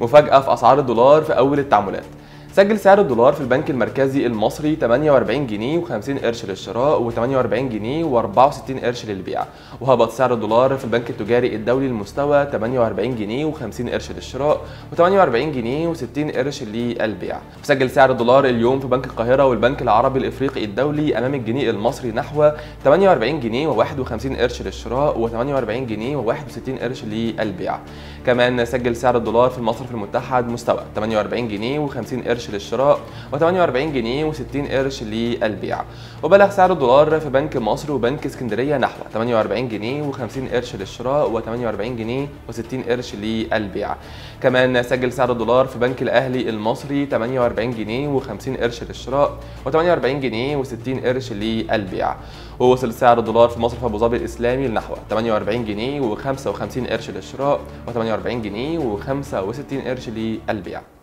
مفاجأة في أسعار الدولار في أول التعاملات. سجل سعر الدولار في البنك المركزي المصري 48 جنيه و50 قرش للشراء و48 جنيه و64 قرش للبيع، وهبط سعر الدولار في البنك التجاري الدولي لمستوى 48 جنيه و50 قرش للشراء و48 جنيه و60 قرش للبيع. وسجل سعر الدولار اليوم في بنك القاهرة والبنك العربي الإفريقي الدولي أمام الجنيه المصري نحو 48 جنيه و51 قرش للشراء و48 جنيه و61 قرش للبيع. كمان سجل سعر الدولار في المصرف المتحد مستوى 48 جنيه و50 قرش للشراء و48 جنيه و60 قرش للبيع. وبلغ سعر الدولار في بنك مصر وبنك اسكندريه نحو 48 جنيه و50 قرش للشراء و48 جنيه و60 قرش للبيع. كمان سجل سعر الدولار في بنك الاهلي المصري 48 جنيه و50 قرش للشراء و48 جنيه و60 قرش للبيع. ووصل سعر الدولار في مصرف ابو ظبي الاسلامي لنحو 48 جنيه و55 قرش للشراء و48 جنيه و65 قرش للبيع.